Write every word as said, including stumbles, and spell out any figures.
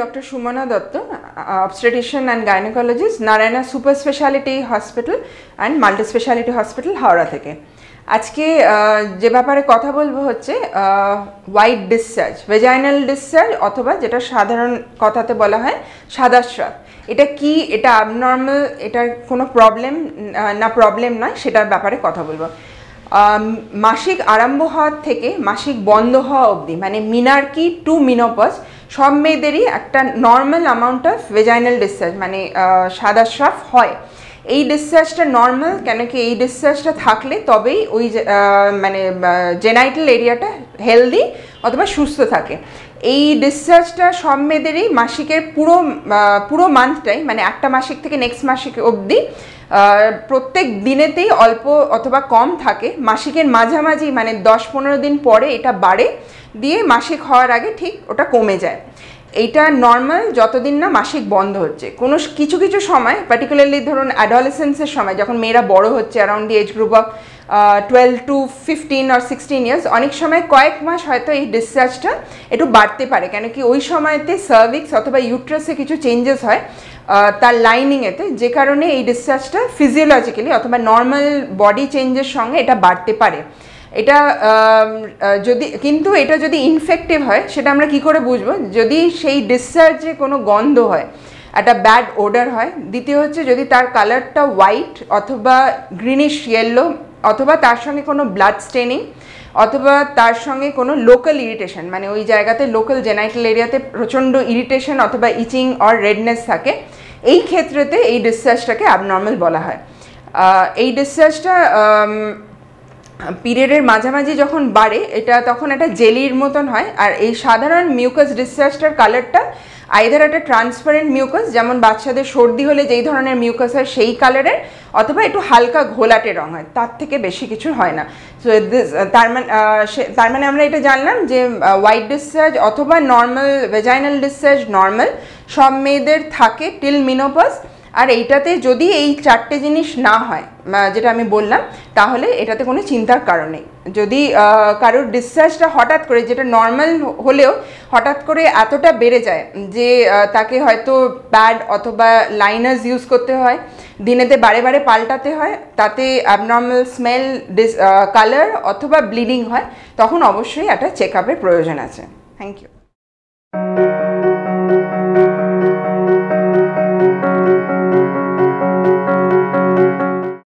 Doctor Sumana Datta, obstetrician and gynecologist, Narayana Super Speciality Hospital and Multi Speciality Hospital, Howrah থেকে। আজকে যে ব্যাপারে কথা বলবো হচ্ছে হোয়াইট ডিসচার্জ, ভেজাইনাল ডিসচার্জ অথবা যেটা সাধারণ কথাতে বলা হয় সাদা স্রাব। এটা কি, এটা অ্যাবনর্মাল, এটার কোনো প্রবলেম না প্রবলেম নয়, সেটার ব্যাপারে কথা বলবো। মাসিক আরম্ভ হওয়ার থেকে মাসিক বন্ধ হওয়া অবধি মানে মিনার্কি টু মিনোপজ সব মেয়েদেরই একটা normal amount of vaginal discharge মানে সাদা স্রাব হয়। এই ডিসচার্জটা নর্মাল, কেন কি এই ডিসচার্জটা থাকলে তবেই ওই মানে জেনাইটাল এরিয়াটা হেলদি অথবা সুস্থ থাকে। এই ডিসচার্জটা সব মেয়েদেরই মাসিকের পুরো পুরো মান্থটাই মানে একটা মাসিক থেকে নেক্সট মাসিক অবধি প্রত্যেক দিনেতেই অল্প অথবা কম থাকে। মাসিকের মাঝামাঝি মানে দশ পনেরো দিন পরে এটা বাড়ে, দিয়ে মাসিক হওয়ার আগে ঠিক ওটা কমে যায়। এইটা নর্মাল যতদিন না মাসিক বন্ধ হচ্ছে। কোনো কিছু কিছু সময় পার্টিকুলারলি ধরুন অ্যাডোলেসেন্সের সময় যখন মেয়েরা বড় হচ্ছে around the age group of twelve to fifteen or sixteen years, অনেক সময় কয়েক মাস হয়তো এই ডিসচার্জটা একটু বাড়তে পারে, কেন কি ওই সময়তে সার্ভিক্স অথবা ইউট্রাসে কিছু চেঞ্জেস হয় তার লাইনিংয়েতে, যে কারণে এই ডিসচার্জটা ফিজিওলজিক্যালি অথবা নর্মাল বডি চেঞ্জের সঙ্গে এটা বাড়তে পারে। এটা যদি কিন্তু এটা যদি ইনফেক্টিভ হয় সেটা আমরা কি করে বুঝবো? যদি সেই ডিসচার্জে কোনো গন্ধ হয়, একটা ব্যাড ওডার হয়, দ্বিতীয় হচ্ছে যদি তার কালারটা হোয়াইট অথবা গ্রিনিশ ইয়েলো অথবা তার সঙ্গে কোনো ব্লাড স্টেনিং অথবা তার সঙ্গে কোনো লোকাল ইরিটেশন মানে ওই জায়গাতে লোকাল জেনাইটাল এরিয়াতে প্রচণ্ড ইরিটেশন অথবা ইচিং অর রেডনেস থাকে, এই ক্ষেত্রেতে এই ডিসচার্জটাকে অ্যাবনর্মাল বলা হয়। এই ডিসচার্জটা পিরিয়ডের মাঝামাঝি যখন বাড়ে এটা তখন একটা জেলির মতন হয়। আর এই সাধারণ মিউকাস ডিসচার্জটার কালারটা আইদার একটা ট্রান্সপারেন্ট মিউকাস, যেমন বাচ্চাদের সর্দি হলে যেই ধরনের মিউকাস হয় সেই কালারের, অথবা একটু হালকা ঘোলাটে রঙ হয়, তার থেকে বেশি কিছু হয় না। সো তার মানে তার মানে আমরা এটা জানলাম যে হোয়াইট ডিসচার্জ অথবা নর্মাল ভেজাইনাল ডিসচার্জ নর্মাল সব মেয়েদের থাকে টিল মিনোপজ। আর এইটাতে যদি এই চারটে জিনিস না হয় যেটা আমি বললাম, তাহলে এটাতে কোনো চিন্তার কারণ নেই। যদি কারোর ডিসচার্জটা হঠাৎ করে যেটা নর্মাল হলেও হঠাৎ করে এতটা বেড়ে যায় যে তাকে হয়তো প্যাড অথবা লাইনার্স ইউজ করতে হয়, দিনেতে বারে বারে পাল্টাতে হয়, তাতে অ্যাবনর্মাল স্মেল, ডিস কালার অথবা ব্লিডিং হয়, তখন অবশ্যই একটা চেক আপের প্রয়োজন আছে। Thank you.